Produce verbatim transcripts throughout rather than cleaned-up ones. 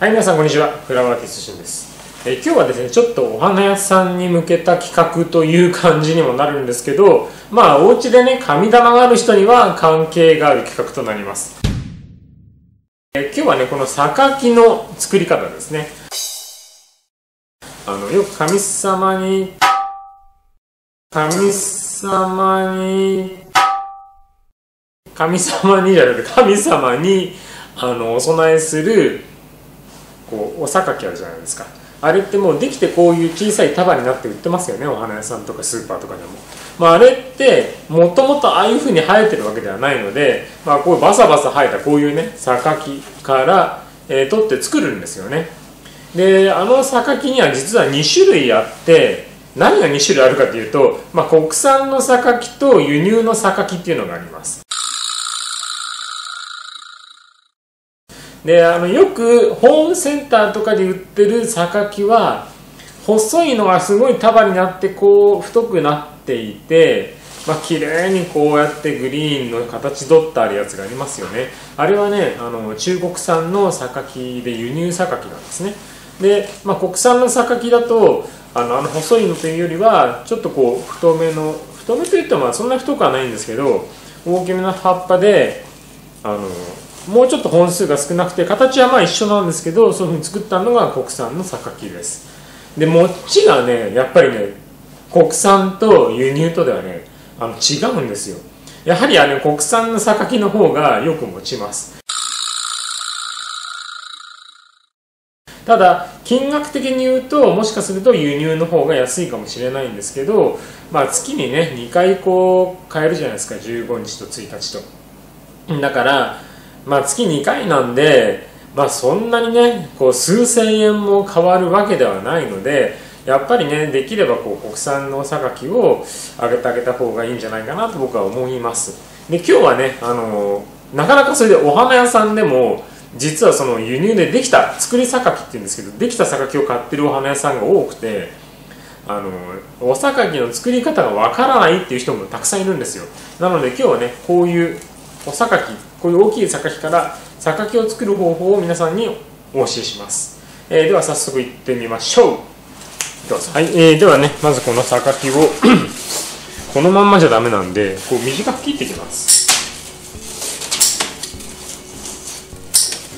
はい、皆さんこんにちは。浦和哲俊です。えー、今日はですね、ちょっとお花屋さんに向けた企画という感じにもなるんですけど、まあお家でね、神棚がある人には関係がある企画となります。えー、今日はね、この榊の作り方ですね。あのよく神様に神様に神様にじゃなくて神様にあのお供えするこうお榊あるじゃないですか。あれってもうできてこういう小さい束になって売ってますよね、お花屋さんとかスーパーとかでも。まあ、あれってもともとああいうふうに生えてるわけではないので、まあ、こうバサバサ生えたこういうね榊から、えー、取って作るんですよね。であの榊には実はにしゅるいあって、何がにしゅるいあるかというと、まあ、国産の榊と輸入の榊っていうのがあります。であのよくホームセンターとかで売ってる榊は細いのがすごい束になってこう太くなっていて、まあ、綺麗にこうやってグリーンの形取ってあるやつがありますよね。あれはねあの中国産の榊で輸入榊なんですね。で、まあ、国産の榊だとあのあの細いのというよりはちょっとこう太めの太めといってもそんな太くはないんですけど、大きめの葉っぱであのもうちょっと本数が少なくて形はまあ一緒なんですけど、そういうふうに作ったのが国産の榊です。でもっちがねやっぱりね国産と輸入とではねあの違うんですよ。やはりあの国産の榊の方がよく持ちます。ただ金額的に言うともしかすると輸入の方が安いかもしれないんですけど、まあ、月にねにかいこう買えるじゃないですか、じゅうごにちとついたちと。だからまあ月にかいなんで、まあ、そんなにねこう数千円も変わるわけではないので、やっぱりねできればこう国産の榊をあげてあげた方がいいんじゃないかなと僕は思います。で今日はねあのなかなかそれでお花屋さんでも実はその輸入でできた作り榊っていうんですけど、できた榊を買ってるお花屋さんが多くて、あのお榊の作り方がわからないっていう人もたくさんいるんですよ。なので今日はねこういうお榊、こういう大きい榊から榊を作る方法を皆さんにお教えします。えー、では早速いってみましょう。どうぞ。はい、えー、ではねまずこの榊をこのまんまじゃダメなんでこう短く切っていきます。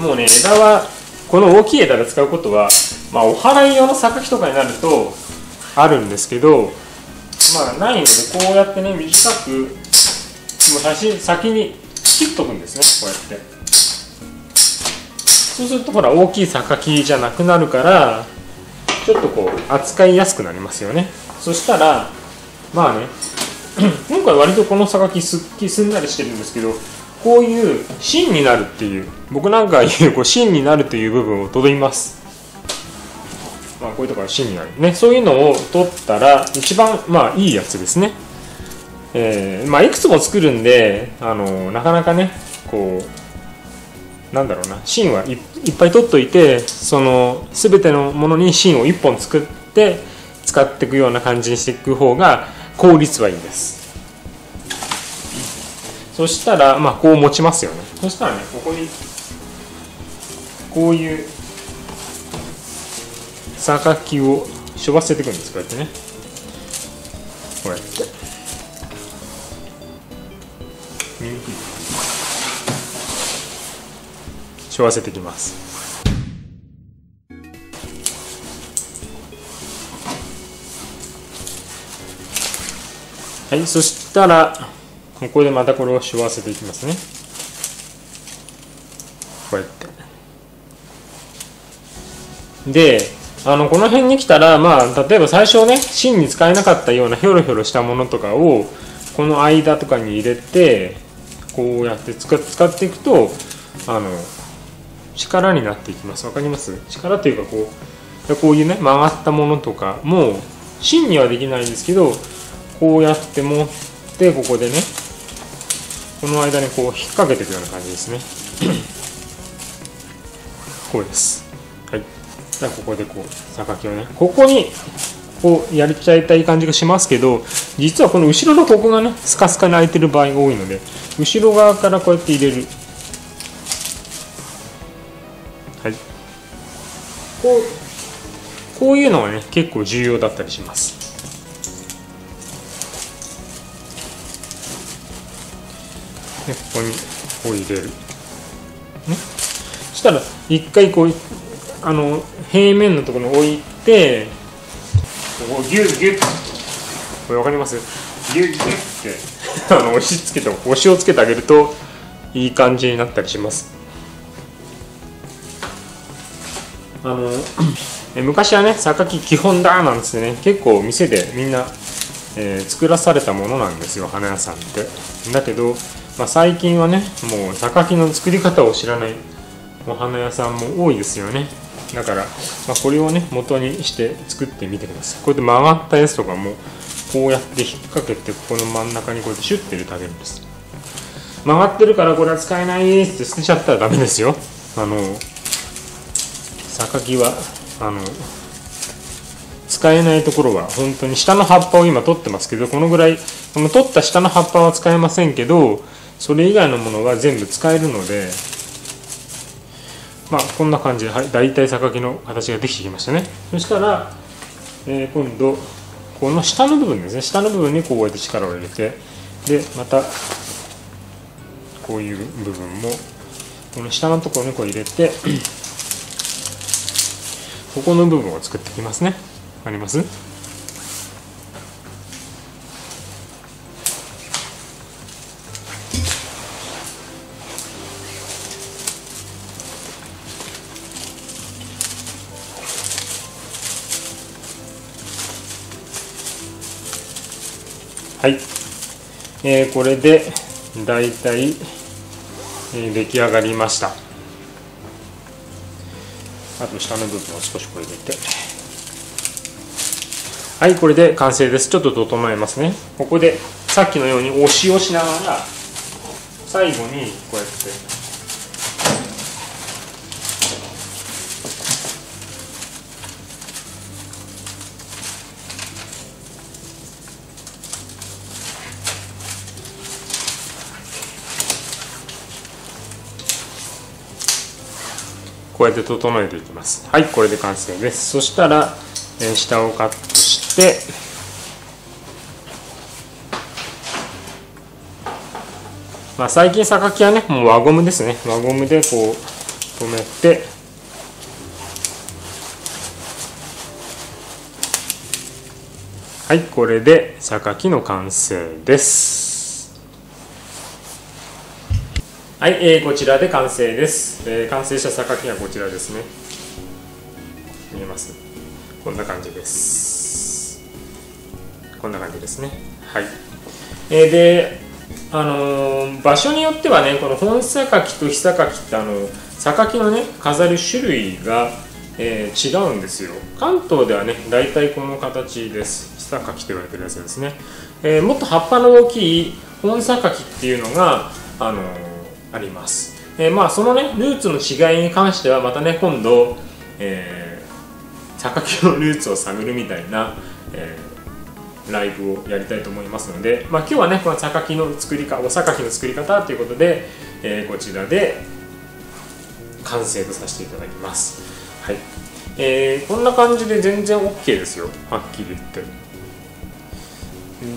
もうね枝はこの大きい枝で使うことは、まあ、お祓い用の榊とかになるとあるんですけど、まあないのでこうやってね短くもう先先に切っとくんですね、こうやって。そうするとほら大きい榊じゃなくなるからちょっとこう扱いやすくなりますよね。そしたらまあね今回割とこの榊すっきすんなりしてるんですけど、こういう芯になるっていう僕なんか言うこう芯になるという部分を取ります。まあこういうところが芯になるね。そういうのを取ったら一番まあいいやつですね。えー、まあいくつも作るんであのなかなかねこうなんだろうな芯はい、いっぱい取っといてその全てのものに芯をいっぽん作って使っていくような感じにしていく方が効率はいいです。そしたらまあこう持ちますよね。そしたらねここにこういう榊をしょばせていくんです。こうやってねこうやって。しょわせていきます。はい、そしたらここでまたこれをしょわせていきますね。こうやってであのこの辺に来たら、まあ、例えば最初ね芯に使えなかったようなヒョロヒョロしたものとかをこの間とかに入れてこうやって使っていくとあの力になっていきます。わかります？力というかこうこういうね曲がったものとかも芯にはできないんですけど、こうやって持ってここでねこの間にこう引っ掛けていくような感じですね。こうです。はい、じゃあここでこう榊をねここにこうやりちゃいたい感じがしますけど、実はこの後ろのここがねスカスカに開いてる場合が多いので後ろ側からこうやって入れる。はい、こう、こういうのがね結構重要だったりします。でここにこう入れる、ね、そしたら一回こうあの平面のところに置いて、こうギュッギュッ、これ分かります？ギュッギュッってあの押しつけて、押しをつけてあげるといい感じになったりします。あの昔はね榊基本だなんつってね結構店でみんな、えー、作らされたものなんですよ、花屋さんって。だけど、まあ、最近はねもう榊の作り方を知らないお花屋さんも多いですよね。だから、まあ、これをね元にして作ってみてください。こうやって曲がったやつとかもこうやって引っ掛けて、ここの真ん中にこうやってシュッて入れてあげるんです。曲がってるからこれは使えないって捨てちゃったらダメですよ。あの榊はあの使えないところは本当に、下の葉っぱを今取ってますけど、このぐらいこの取った下の葉っぱは使えませんけど、それ以外のものは全部使えるので、まあこんな感じで、はい、大体榊の形ができてきましたね。そしたら、えー、今度この下の部分ですね、下の部分にこうやって力を入れて、でまたこういう部分もこの下のところにこう入れてここの部分を作ってきますね。わかります？はい、えー、これでだいたい出来上がりました。あと下の部分を少しこう入れて、はい、これで完成です。ちょっと整えますね。ここでさっきのように押しをしながら最後にこうやってこうやって整えていきます。はい、これで完成です。そしたら、えー、下をカットして、まあ最近榊はねもう輪ゴムですね、輪ゴムでこう止めて、はい、これで榊の完成です。はい、えー、こちらで完成です。えー、完成した榊がこちらですね。見えます？こんな感じです。こんな感じですね。はい。えー、で、あのー、場所によってはね、この本榊と菱榊ってあの榊のね飾る種類が、えー、違うんですよ。関東ではねだいたいこの形です。菱榊と言われてるやつですね。えー、もっと葉っぱの大きい本榊っていうのがあのーあります。えー、まあそのねルーツの違いに関してはまたね今度、えー、榊のルーツを探るみたいな、えー、ライブをやりたいと思いますので、まあ、今日はねこの榊の作りかお榊の作り方ということで、えー、こちらで完成とさせていただきます。はい、えー、こんな感じで全然 OK ですよ、はっきり言って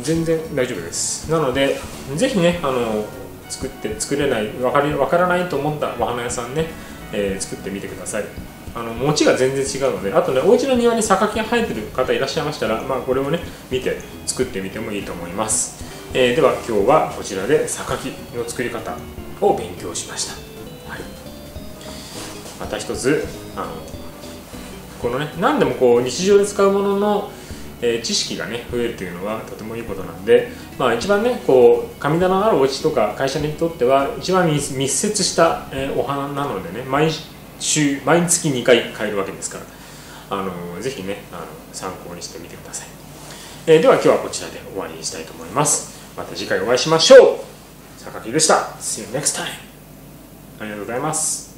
全然大丈夫です。なので是非ねあの作って作れないわ か, 分からないと思ったお花屋さんね、えー、作ってみてください。あの持ちが全然違うので、あとねお家の庭に榊が生えてる方いらっしゃいましたら、まあ、これをね見て作ってみてもいいと思います。えー、では今日はこちらで榊の作り方を勉強しました。はい、また一つあのこのね何でもこう日常で使うものの知識がね増えるというのはとてもいいことなんで、まあ、一番ねこう神棚のあるお家とか会社にとっては一番密接したお花なのでね、毎週毎月にかい買えるわけですから、あのぜひねあの参考にしてみてください。えー、では今日はこちらで終わりにしたいと思います。また次回お会いしましょう。榊でした。 See you next time。 ありがとうございます。